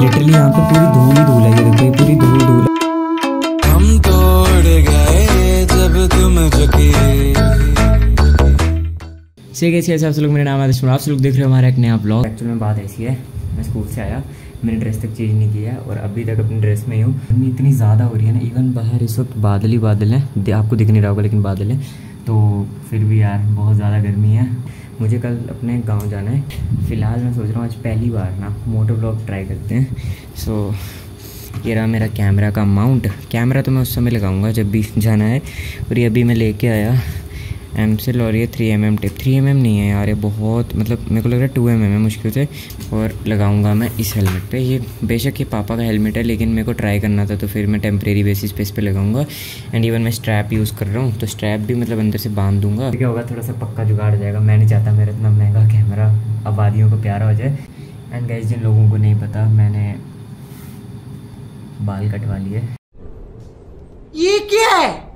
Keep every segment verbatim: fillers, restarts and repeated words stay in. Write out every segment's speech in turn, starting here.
Literally यहाँ पे पूरी धूल ही धूल है, ये देखो ये पूरी धूल धूल। हम तोड़ गए जब तुम झुके। सही कैसे ऐसे आप लोग, मेरा नाम आदिश, आप लोग देख रहे हो हमारा एक नया ब्लॉग। एक्चुअली में बात ऐसी है, मैं स्कूल से आया, मैंने ड्रेस तक चेंज नहीं किया है और अभी तक अपनी ड्रेस में ही हूँ। गर्मी इतनी ज़्यादा हो रही है ना, इवन बाहर इस वक्त बादल ही बादल हैं, आपको दिख नहीं रहा होगा लेकिन बादल है, तो फिर भी यार बहुत ज़्यादा गर्मी है। मुझे कल अपने गांव जाना है, फ़िलहाल मैं सोच रहा हूँ आज पहली बार ना मोटो ब्लॉग ट्राई करते हैं। सो so, ये रहा मेरा कैमरा का माउंट। कैमरा तो मैं उस समय लगाऊंगा जब भी जाना है, और ये अभी मैं लेके आया एम सिल और ये three M M tape. Three M M नहीं है यार, ये बहुत मतलब मेरे को लग रहा है टू एम एम है मुश्किल से, और लगाऊंगा मैं इस हेलमेट पे। ये बेशक ये पापा का हेलमेट है लेकिन मेरे को ट्राई करना था, तो फिर मैं टेम्प्रेरी बेसिस पे इस पर लगाऊंगा। एंड इवन मैं स्ट्रैप यूज़ कर रहा हूँ, तो स्ट्रैप भी मतलब अंदर से बांध दूँगा। क्या होगा, थोड़ा सा पक्का जुगाड़ हो जाएगा। मैं नहीं चाहता मेरा इतना महंगा कैमरा आबादियों को प्यारा हो जाए। एंड गाइस, जिन लोगों को नहीं पता, मैंने बाल कटवा लिए। ये क्या है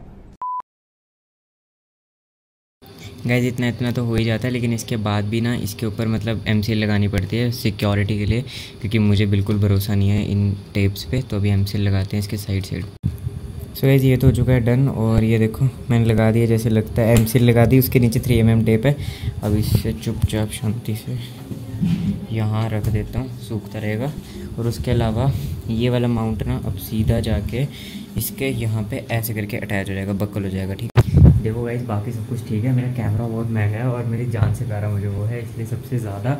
गाइज, इतना इतना तो हो ही जाता है, लेकिन इसके बाद भी ना इसके ऊपर मतलब एम सील लगानी पड़ती है सिक्योरिटी के लिए, क्योंकि मुझे बिल्कुल भरोसा नहीं है इन टेप्स पे, तो अभी एम सील लगाते हैं इसके साइड साइड। सो गाइज, ये तो हो चुका है डन, और ये देखो मैंने लगा दिया, जैसे लगता है एम सील लगा दी, उसके नीचे थ्री एम एम टेप है। अब इससे चुपचाप शांति से यहाँ रख देता हूँ, सूखता रहेगा। और उसके अलावा ये वाला माउंट ना अब सीधा जाके इसके यहाँ पे ऐसे करके अटैच हो जाएगा, बक्कल हो जाएगा। ठीक, देखो गाइस, बाकी सब कुछ ठीक है। मेरा कैमरा बहुत महंगा है और मेरी जान से प्यारा मुझे वो है, इसलिए सबसे ज़्यादा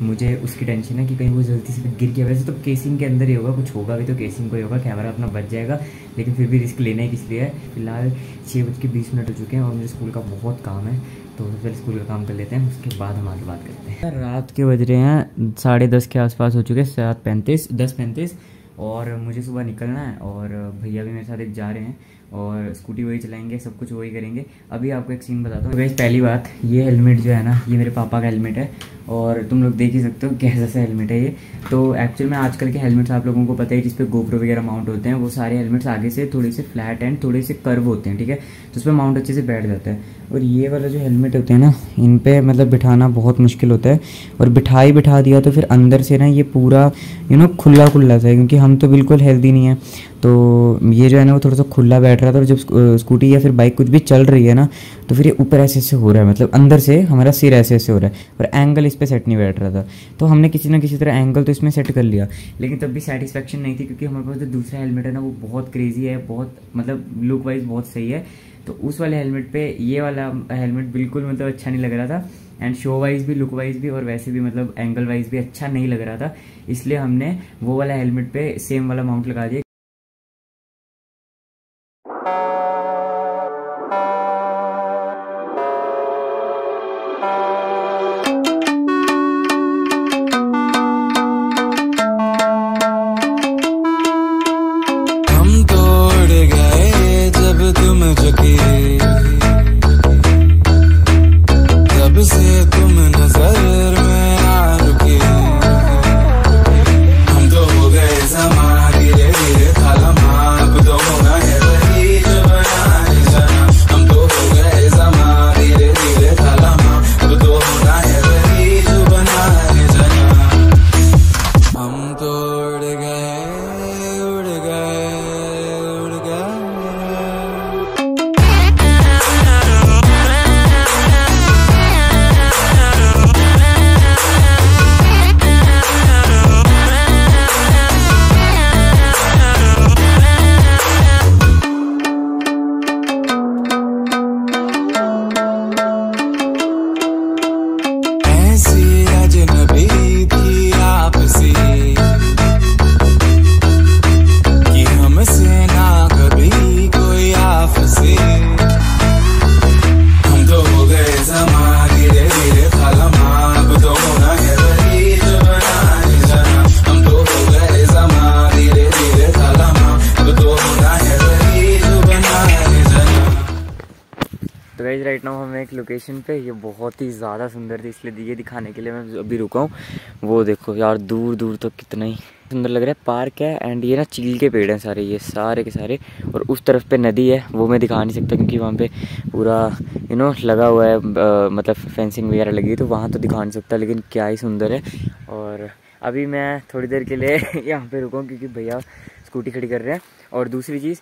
मुझे उसकी टेंशन है कि कहीं वो जल्दी से गिर गया। वैसे तो केसिंग के अंदर ही होगा, कुछ होगा भी तो केसिंग को ही होगा, कैमरा अपना बच जाएगा, लेकिन फिर भी रिस्क लेना ही किस लिए है। फिलहाल छः बज के बीस मिनट हो चुके हैं और मुझे स्कूल का बहुत काम है, तो फिर स्कूल का काम कर लेते हैं, उसके बाद हम आगे बात करते हैं। रात के बज रहे हैं साढ़े दस के आसपास हो चुके हैं, सात पैंतीस दस पैंतीस और मुझे सुबह निकलना है। और भैया भी मेरे साथ एक जा रहे हैं और स्कूटी वही चलाएंगे, सब कुछ वही करेंगे। अभी आपको एक सीन बताता हूँ। वैसे पहली बात, ये हेलमेट जो है ना, ये मेरे पापा का हेलमेट है और तुम लोग देख ही सकते हो कैसा सा हेलमेट है ये। तो एक्चुअल में आजकल के हेलमेट्स आप लोगों को पता है जिस पे गोप्रो वगैरह माउंट होते हैं, वो सारे हेलमेट्स आगे से थोड़े से फ्लैट एंड थोड़े से कर्व होते हैं, ठीक है, तो उस पर माउंट अच्छे से बैठ जाता है। और ये वाला जो हेलमेट होते हैं ना, इन पर मतलब बिठाना बहुत मुश्किल होता है, और बिठाई बिठा दिया तो फिर अंदर से ना ये पूरा यू नो खुला खुला सा है, क्योंकि हम तो बिल्कुल हेल्दी नहीं है, तो ये जो है ना वो थोड़ा सा खुला बैठ रहा था। और जब स्कूटी या फिर बाइक कुछ भी चल रही है ना, तो फिर ये ऊपर ऐसे ऐसे हो रहा है, मतलब अंदर से हमारा सिर ऐसे ऐसे हो रहा है, और एंगल इस पर सेट नहीं बैठ रहा था। तो हमने किसी ना किसी तरह एंगल तो इसमें सेट कर लिया, लेकिन तब भी सेटिस्फेक्शन नहीं थी, क्योंकि हमारे पास जो दूसरा हेलमेट है ना, वो बहुत क्रेजी है, बहुत मतलब लुक वाइज बहुत सही है। तो उस वाले हेलमेट पे ये वाला हेलमेट बिल्कुल मतलब अच्छा नहीं लग रहा था, एंड शो वाइज भी, लुक वाइज भी, और वैसे भी मतलब एंगल वाइज भी अच्छा नहीं लग रहा था, इसलिए हमने वो वाला हेलमेट पे सेम वाला माउंट लगा दिया। राइट नाउ हमें एक लोकेशन पे, ये बहुत ही ज़्यादा सुंदर थी, इसलिए ये दिखाने के लिए मैं अभी रुका हूँ। वो देखो यार, दूर दूर तक तो कितना ही सुंदर लग रहा है। पार्क है एंड ये ना चील के पेड़ हैं सारे, ये सारे के सारे, और उस तरफ पे नदी है, वो मैं दिखा नहीं सकता क्योंकि वहाँ पे पूरा यू नो लगा हुआ है, आ, मतलब फेंसिंग वगैरह लगी है, तो वहाँ तो दिखा नहीं सकता, लेकिन क्या ही सुंदर है। और अभी मैं थोड़ी देर के लिए यहाँ पे रुका हूँ क्योंकि भैया स्कूटी खड़ी कर रहे हैं। और दूसरी चीज़,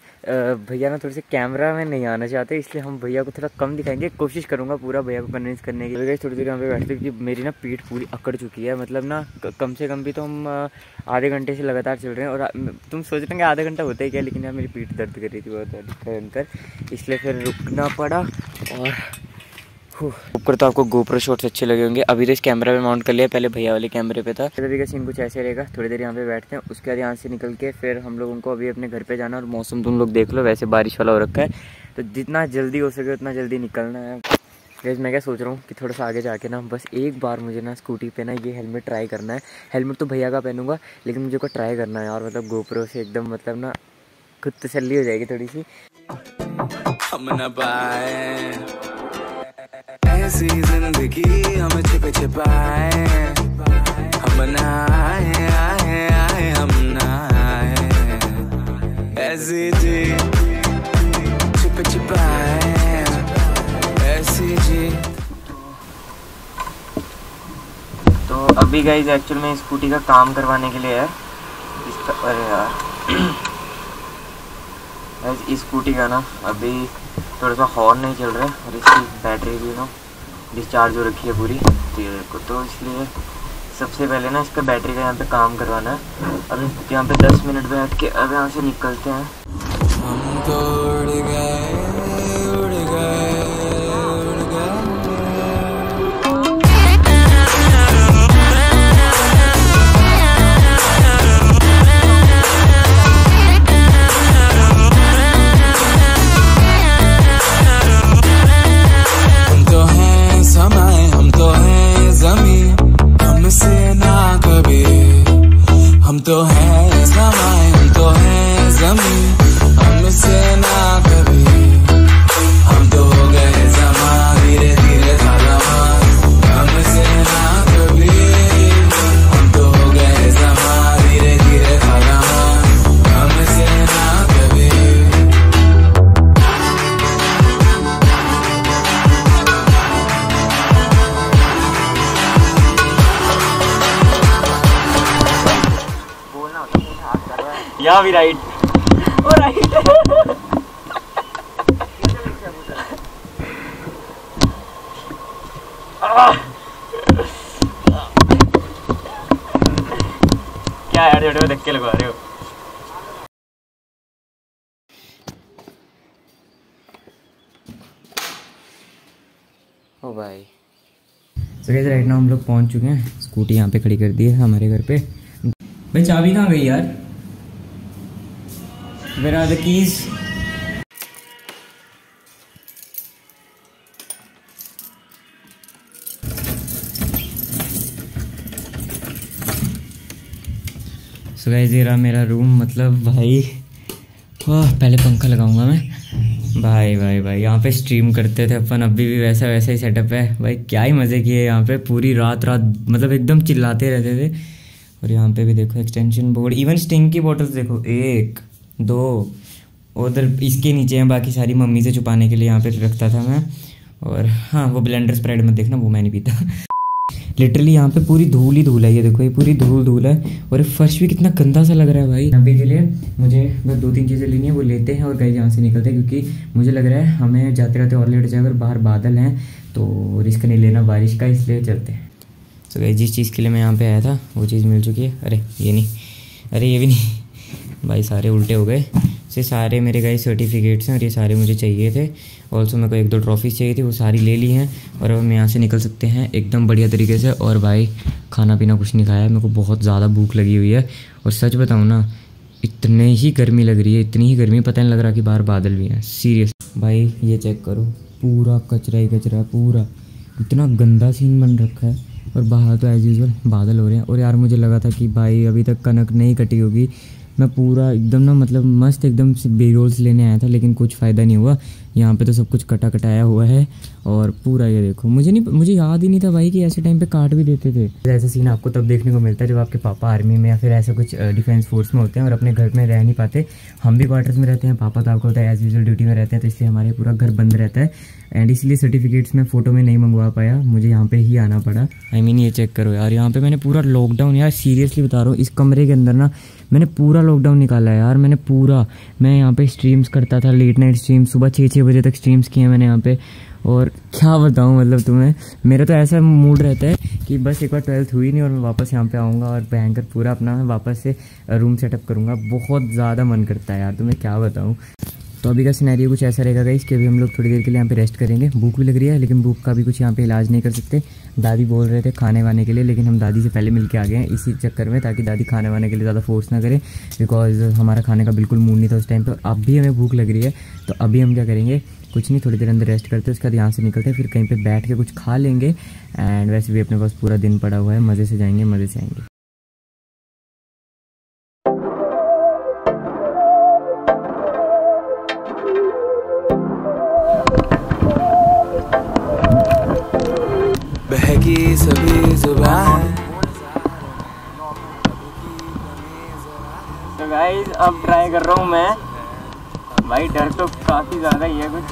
भैया ना थोड़े से कैमरा में नहीं आना चाहते, इसलिए हम भैया को थोड़ा कम दिखाएंगे। कोशिश करूँगा पूरा भैया को कन्विंस करने की। अगर थोड़ी देर यहाँ पे बैठते क्योंकि मेरी ना पीठ पूरी अकड़ चुकी है, मतलब ना कम से कम भी तो हम आधे घंटे से लगातार चल रहे हैं। और तुम सोच रहे हो आधा घंटा होता ही क्या, लेकिन यार मेरी पीठ दर्द कर रही थी बहुत अंतर, इसलिए फिर रुकना पड़ा। और ऊपर तो आपको गोप्रो शॉट्स अच्छे लगे होंगे। अभी तो इस कैमरा पे माउंट कर लिया, पहले भैया वाले कैमरे पे था। अभी का सीन कुछ ऐसे रहेगा, थोड़ी देर यहाँ पे बैठते हैं, उसके बाद यहाँ से निकल के फिर हम लोगों को अभी अपने घर पे जाना। और मौसम तुम लोग देख लो, वैसे बारिश वाला हो रखा है, तो जितना जल्दी हो सके उतना जल्दी निकलना है। गैस मैं क्या सोच रहा हूँ कि थोड़ा सा आगे जाके ना बस एक बार मुझे ना स्कूटी पे ना ये हेलमेट ट्राई करना है। हेलमेट तो भैया का पहनूंगा, लेकिन मुझे को ट्राई करना है यार, मतलब गोप्रो से एकदम मतलब ना खुद तसल्ली हो जाएगी थोड़ी सी। ऐसी जिंदगी हम छिपे छिपाए हम ना आए आए आए हम ना आए, ऐसी जी छिपे छिपाए ऐसी जी। तो अभी गाइस एक्चुअल में स्कूटी का काम करवाने के लिए है इसका। अरे यार इस स्कूटी का ना अभी थोड़ा सा हॉर्न नहीं चल रहा है और इसकी बैटरी भी ना डिस्चार्ज हो रखी है पूरी को, तो इसलिए सबसे पहले ना इसका बैटरी का यहाँ पे काम करवाना है। अब यहाँ पे दस मिनट बैठ के अब यहाँ से निकलते हैं। हम तो उड़ गए उड़ गए उड़ गए, हम तो हैं समय, हम तो हैं जमीन, हमसे ना कभी, हम तो हैं समय, हम तो हैं जमीन, हमसे ना कभी, हम तो हो गए जमा धीरे धीरे सालमा, हमसे ना कभी, हम तो हो गए जमा धीरे धीरे सालमा, हमसे ना कभी। या भी राइट ओ राइट क्या यार वीडियो धक्के लगा रहे हो। ओ भाई सो गाइस राइट नाउ हम लोग पहुंच चुके हैं, स्कूटी यहाँ पे खड़ी कर दी है हमारे घर पे। भाई चाबी कहाँ गई यार, where are the keys? So guys ये रहा मेरा रूम, मतलब भाई पहले पंखा लगाऊंगा मैं। भाई भाई भाई यहाँ पे स्ट्रीम करते थे अपन, अभी भी वैसा वैसा ही सेटअप है भाई। क्या ही मज़े किए यहाँ पे, पूरी रात रात मतलब एकदम चिल्लाते रहते थे। और यहाँ पे भी देखो एक्सटेंशन बोर्ड, इवन स्टिंग की बॉटल्स देखो, एक दो उधर इसके नीचे हैं, बाकी सारी मम्मी से छुपाने के लिए यहाँ पे रखता था मैं। और हाँ वो ब्लेंडर स्प्राइट मत देखना, वो मैं नहीं पीता। लिटरली यहाँ पे पूरी धूल ही धूल है, ये देखो ये पूरी धूल धूल है। और फर्श भी कितना गंदा सा लग रहा है भाई। अभी के लिए मुझे बस दो तीन चीज़ें लेनी है, वो लेते हैं और गाइस यहाँ से निकलते हैं, क्योंकि मुझे लग रहा है हमें जाते रहते और लेट जाएगा। बाहर बादल हैं तो रिस्क नहीं लेना बारिश का, इसलिए चलते हैं। तो गाइस जिस चीज़ के लिए मैं यहाँ पर आया था वो चीज़ मिल चुकी है। अरे ये नहीं, अरे ये भी नहीं, भाई सारे उल्टे हो गए। ये सारे मेरे गाइस सर्टिफिकेट्स हैं और ये सारे मुझे चाहिए थे। ऑल्सो मेरे को एक दो ट्रॉफीज चाहिए थी, वो सारी ले ली हैं। और अब हम यहाँ से निकल सकते हैं एकदम बढ़िया तरीके से। और भाई खाना पीना कुछ नहीं खाया है, मेरे को बहुत ज़्यादा भूख लगी हुई है। और सच बताऊँ ना इतने ही गर्मी लग रही है, इतनी ही गर्मी, पता नहीं लग रहा कि बाहर बादल भी हैं। सीरियस भाई ये चेक करो, पूरा कचरा ही कचरा, पूरा इतना गंदा सीन बन रखा है। और बाहर तो एज यूजल बादल हो रहे हैं। और यार मुझे लगा था कि भाई अभी तक कनक नहीं कटी होगी, मैं पूरा एकदम ना मतलब मस्त एकदम से बेरोल्स लेने आया था, लेकिन कुछ फ़ायदा नहीं हुआ। यहाँ पे तो सब कुछ कटा कटाया हुआ है और पूरा ये देखो। मुझे नहीं मुझे याद ही नहीं था भाई कि ऐसे टाइम पे काट भी देते थे। ऐसा सीन आपको तब देखने को मिलता है जब आपके पापा आर्मी में या फिर ऐसे कुछ डिफेंस फोर्स में होते हैं और अपने घर में रह नहीं पाते। हम भी क्वार्टर्स में रहते हैं, पापा तो आपको होता है एज यूजल ड्यूटी में रहते हैं, तो इसलिए हमारे पूरा घर बंद रहता है एंड इसलिए सर्टिफिकेट्स में फ़ोटो में नहीं मंगवा पाया, मुझे यहाँ पे ही आना पड़ा। आई मीन ये चेक करो यार, यहाँ पे मैंने पूरा लॉकडाउन, यार सीरियसली बता रहा हूँ, इस कमरे के अंदर ना मैंने पूरा लॉकडाउन निकाला है यार। मैंने पूरा मैं यहाँ पे स्ट्रीम्स करता था, लेट नाइट स्ट्रीम, सुबह छः छः बजे तक स्ट्रीम्स किए मैंने यहाँ पे। और क्या बताऊँ मतलब तुम्हें, मेरा तो ऐसा मूड रहता है कि बस एक बार ट्वेल्थ हुई नहीं और मैं वापस यहाँ पे आऊँगा और भयंकर पूरा अपना वापस से रूम सेटअप करूँगा। बहुत ज़्यादा मन करता है यार, तुम्हें क्या बताऊँ। तो अभी का सिनेरियो कुछ ऐसा रहेगा गाइस कि अभी हम लोग थोड़ी देर के लिए यहाँ पे रेस्ट करेंगे। भूख भी लग रही है लेकिन भूख का भी कुछ यहाँ पे इलाज नहीं कर सकते। दादी बोल रहे थे खाने वाने के लिए, लेकिन हम दादी से पहले मिलके आ गए हैं इसी चक्कर में, ताकि दादी खाने वाने के लिए ज़्यादा फोर्स ना करे, बिकॉज हमारा खाने का बिल्कुल मूड नहीं था उस टाइम पर। अब भी हमें भूख लग रही है, तो अभी हम क्या करेंगे, कुछ नहीं, थोड़ी देर अंदर रेस्ट करते हैं, उसके बाद यहाँ से निकलते हैं, फिर कहीं पर बैठ के कुछ खा लेंगे। एंड वैसे भी अपने पास पूरा दिन पड़ा हुआ है, मज़े से जाएंगे, मज़े से आएंगे। बहकी सभी जुबान। तो गाइस अब ट्राई कर रहा हूँ मैं, भाई डर तो काफ़ी ज़्यादा ही है कुछ।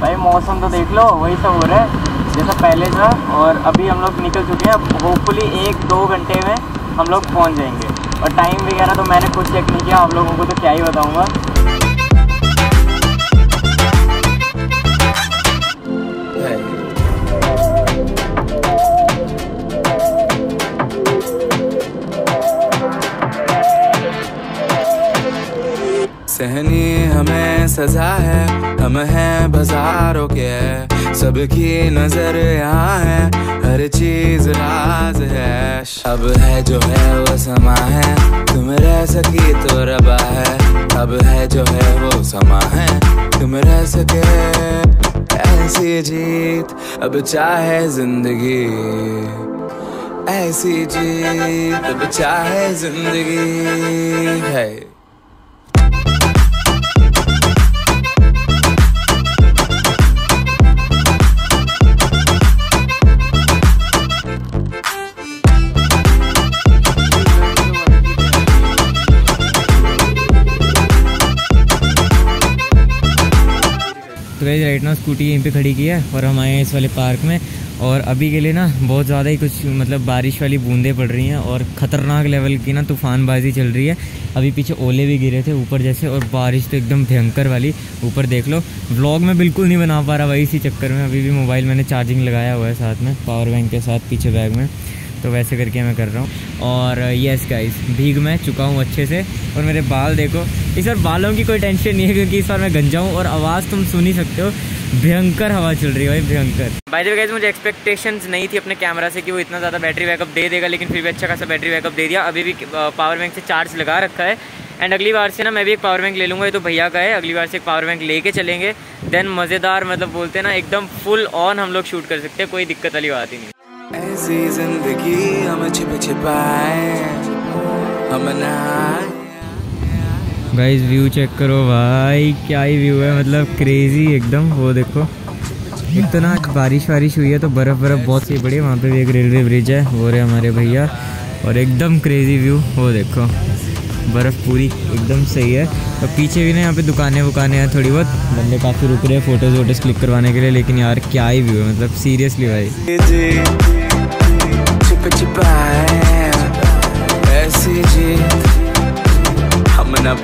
भाई मौसम तो देख लो, वही सब हो रहा है जैसा पहले था। और अभी हम लोग निकल चुके हैं, होपफुली एक दो घंटे में हम लोग पहुँच जाएंगे। और टाइम वगैरह तो मैंने कुछ चेक नहीं किया, आप लोगों को तो क्या ही बताऊँगा। सहनी हमें सजा है, हम हैं बाजारों के, सबकी नजर यहाँ है, हर चीज राज है। अब है जो है वो समा है, तुम रह सकी तो रबा है। अब है जो है वो समा है, तुम रह सके ऐसी जीत, अब चाहे जिंदगी ऐसी जीत, अब चाहे जिंदगी है। तो गाइस राइट नाउ स्कूटी यहीं पे खड़ी की है और हम आए हैं इस वाले पार्क में। और अभी के लिए ना बहुत ज़्यादा ही कुछ मतलब बारिश वाली बूंदें पड़ रही हैं और ख़तरनाक लेवल की ना तूफानबाजी चल रही है। अभी पीछे ओले भी गिरे थे ऊपर जैसे, और बारिश तो एकदम भयंकर वाली, ऊपर देख लो। व्लॉग में बिल्कुल नहीं बना पा रहा भाई इसी चक्कर में। अभी भी मोबाइल मैंने चार्जिंग लगाया हुआ है साथ में, पावर बैंक के साथ पीछे बैग में, तो वैसे करके मैं कर रहा हूँ। और यस गाइस भीग मैं चुका हूँ अच्छे से। और मेरे बाल देखो, इस बार बालों की कोई टेंशन नहीं है क्योंकि इस बार मैं गंजा हूँ। और आवाज़ तुम सुन ही सकते हो, भयंकर हवा चल रही है भाई, भयंकर। बाय द वे गाइस मुझे एक्सपेक्टेशंस नहीं थी अपने कैमरा से कि वो इतना ज़्यादा बैटरी बैकअप दे देगा, लेकिन फिर भी अच्छा खासा बैटरी बैकअप दे दिया। अभी भी पावर बैंक से चार्ज लगा रखा है। एंड अगली बार से ना मैं भी एक पावर बैंक ले लूँगा, ये तो भैया का है। अगली बार से एक पावर बैंक लेके चलेंगे, देन मज़ेदार मतलब बोलते हैं ना एकदम फुल ऑन हम लोग शूट कर सकते हैं, कोई दिक्कत वाली बात ही नहीं। ऐसी जिंदगी हम छिप छिपाए हम ना। गाइस व्यू चेक करो भाई, क्या ही व्यू है, मतलब क्रेजी एकदम। वो देखो, एक तो ना बारिश वारिश हुई है तो बर्फ़ बर्फ़ बहुत सी पड़ी है। वहाँ पे भी एक रेलवे ब्रिज है, वो रहे हमारे भैया। और एकदम क्रेजी व्यू, वो देखो बर्फ़ पूरी एकदम सही है। और पीछे भी ना यहाँ पे दुकानें वुकानें हैं थोड़ी बहुत, बंदे काफ़ी रुक रहे हैं फ़ोटोज़ वोटोज़ क्लिक करवाने के लिए। लेकिन यार क्या ही व्यू है, मतलब सीरियसली भाई। I'm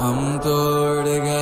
हम तोड़ गए।